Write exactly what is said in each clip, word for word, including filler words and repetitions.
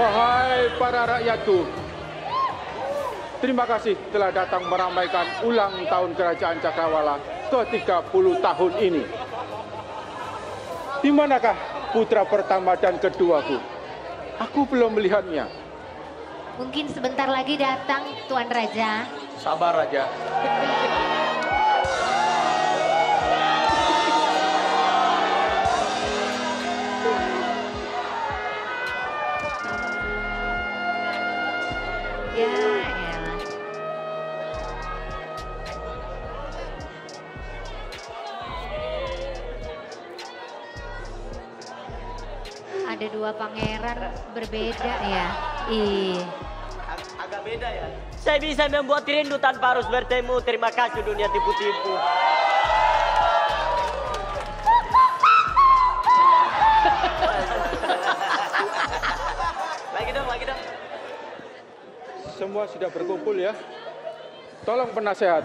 Wahai para rakyatku, terima kasih telah datang meramaikan ulang tahun kerajaan Cakrawala ke tiga puluh tahun ini. Di manakah putra pertama dan keduaku? Aku belum melihatnya. Mungkin sebentar lagi datang, Tuan Raja. Sabar, Raja. Ya, elah. Ada dua pangeran berbeda ya. Ih. Ag agak beda ya. Saya bisa membuat rindu tanpa harus bertemu. Terima kasih dunia tipu-tipu. Lagi dong, lagi dong. Semua sudah berkumpul ya. Tolong penasehat,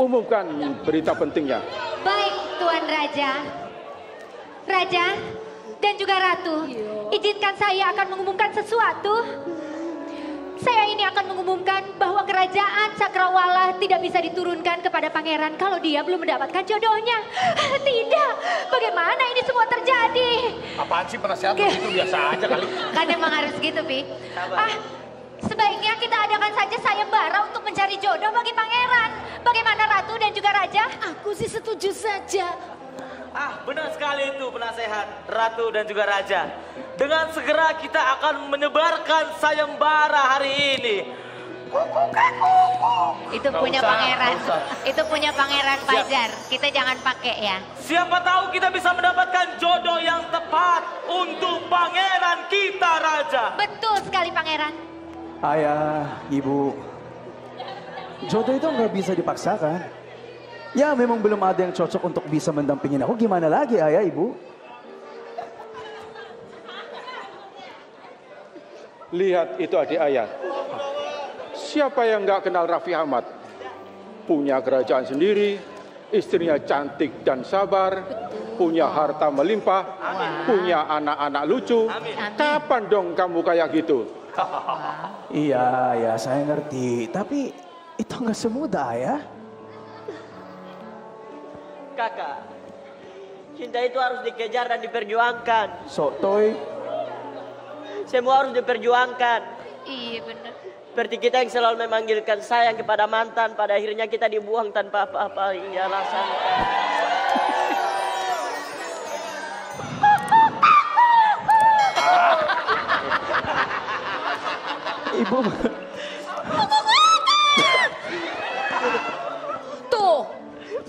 umumkan berita pentingnya. Baik, Tuan Raja. Raja dan juga Ratu, izinkan saya akan mengumumkan sesuatu. Saya ini akan mengumumkan bahwa kerajaan Cakrawala tidak bisa diturunkan kepada pangeran kalau dia belum mendapatkan jodohnya. Tidak, bagaimana ini semua terjadi? Apaan sih penasehat begitu, biasa aja kali. Kan emang harus gitu, Pi. Ah. Sebaiknya kita adakan saja sayembara untuk mencari jodoh bagi pangeran. Bagaimana Ratu dan juga Raja? Aku sih setuju saja. Ah, benar sekali itu penasehat Ratu dan juga Raja. Dengan segera kita akan menyebarkan sayembara hari ini. Kukuk, kukuk. Itu gak punya usah, pangeran. Itu punya pangeran Fajar. Kita jangan pakai ya. Siapa tahu kita bisa mendapatkan jodoh yang tepat untuk pangeran kita, Raja. Betul sekali pangeran. Ayah, ibu, jodoh itu nggak bisa dipaksakan. Ya memang belum ada yang cocok untuk bisa mendampingin aku. Gimana lagi ayah, ibu? Lihat itu adik ayah. Siapa yang nggak kenal Raffi Ahmad? Punya kerajaan sendiri, istrinya cantik dan sabar, punya harta melimpah, punya anak-anak lucu. Kapan dong kamu kayak gitu? Iya, ya saya ngerti. Tapi itu nggak semudah ya. Kakak, cinta itu harus dikejar dan diperjuangkan. Sok toy. Semua harus diperjuangkan. Iya benar. Seperti kita yang selalu memanggilkan sayang kepada mantan, pada akhirnya kita dibuang tanpa apa-apa yang alasankan. Ibu. Tuh,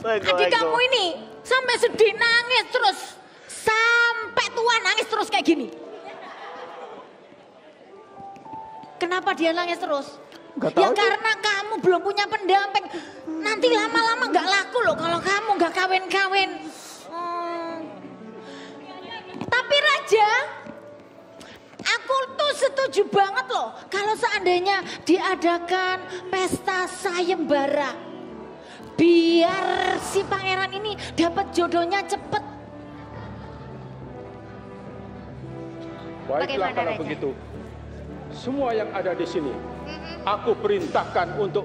adik kamu ini sampai sedih nangis terus, sampai tua nangis terus kayak gini. Kenapa dia nangis terus? Gak ya tahu karena itu. Kamu belum punya pendamping. Nanti lama-lama nggak laku loh kalau kamu nggak kawin-kawin. Hmm. Tapi Raja, aku tuh setuju banget loh kalau seandainya diadakan pesta sayembara. Biar si pangeran ini dapat jodohnya cepet. Baiklah kalau begitu. Semua yang ada di sini, aku perintahkan untuk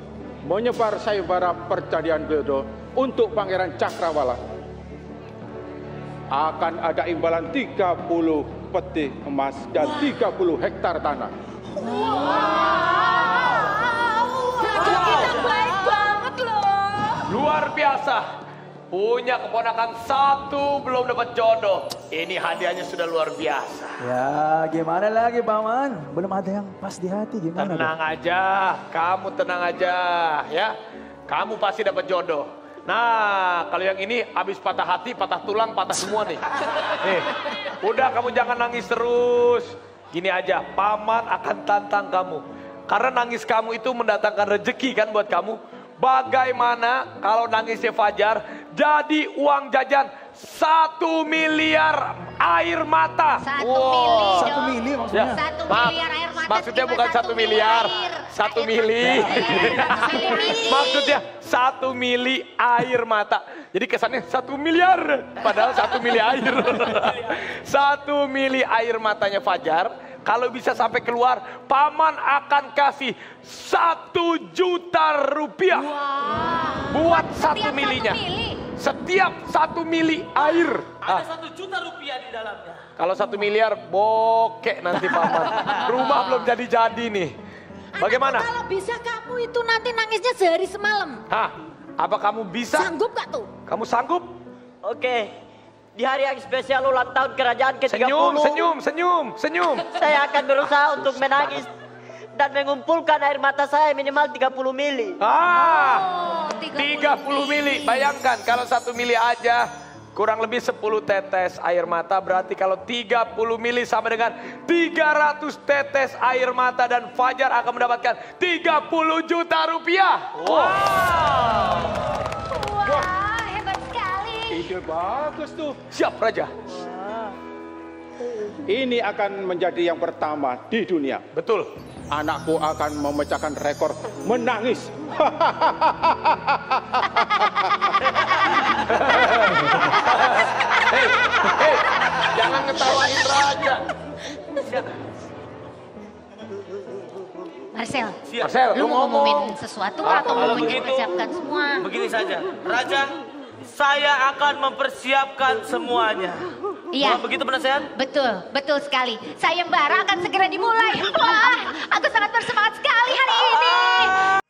menyebar sayembara percadian jodoh untuk pangeran Cakrawala. Akan ada imbalan tiga puluh peti emas dan wow. tiga puluh hektar tanah. Wow. Raja kita baik banget loh. Luar biasa. Punya keponakan satu belum dapat jodoh. Ini hadiahnya sudah luar biasa. Ya gimana lagi Paman? Belum ada yang pas di hati gimana? Tenang dong? Aja, kamu tenang aja ya. Kamu pasti dapat jodoh. Nah kalau yang ini habis patah hati, patah tulang, patah semua nih. Nih. Udah kamu jangan nangis terus. Gini aja, Paman akan tantang kamu. Karena nangis kamu itu mendatangkan rezeki kan buat kamu. Bagaimana kalau nangisnya Fajar jadi uang jajan satu miliar air mata. Satu wow. mili Satu mili maksudnya? Ya. Satu miliar air mata. Maksudnya bukan satu, satu miliar. Satu mili. Maksudnya satu mili air mata. Jadi kesannya satu miliar, padahal satu mili air. Satu mili air matanya Fajar Kalau bisa sampai keluar, paman akan kasih satu juta rupiah wow. buat satu milinya. Satu mili. Setiap satu mili air. Ada satu ah. juta rupiah di dalamnya. Kalau satu miliar bokek nanti paman. Rumah belum jadi-jadi nih. Bagaimana? Anakku, kalau bisa kamu itu nanti nangisnya sehari semalam. Hah? Apa kamu bisa? Sanggup gak tuh? Kamu sanggup? Oke. Di hari yang spesial ulang tahun kerajaan ke tiga puluh. Senyum, senyum, senyum, senyum. Saya akan berusaha ah, untuk menangis. Banget. Dan mengumpulkan air mata saya minimal tiga puluh mili. Ah, oh, tiga puluh mili. Bayangkan kalau satu mili aja kurang lebih sepuluh tetes air mata. Berarti kalau tiga puluh mili sama dengan tiga ratus tetes air mata. Dan Fajar akan mendapatkan tiga puluh juta rupiah. Wow. Wow. Wow. Ide bagus tuh. Siap Raja. Wah. Ini akan menjadi yang pertama di dunia. Betul. Anakku akan memecahkan rekor menangis. Hey, hey, jangan ngetawain Raja. Siap. Marcel, Siap. Marcel, lu mau ngomongin sesuatu ah, atau mau mempersiapkan semua? Begini saja, Raja. Saya akan mempersiapkan semuanya. Iya. Bukan begitu penasehat? Betul, betul sekali. Sayembara akan segera dimulai. Wah, aku sangat bersemangat sekali hari ini.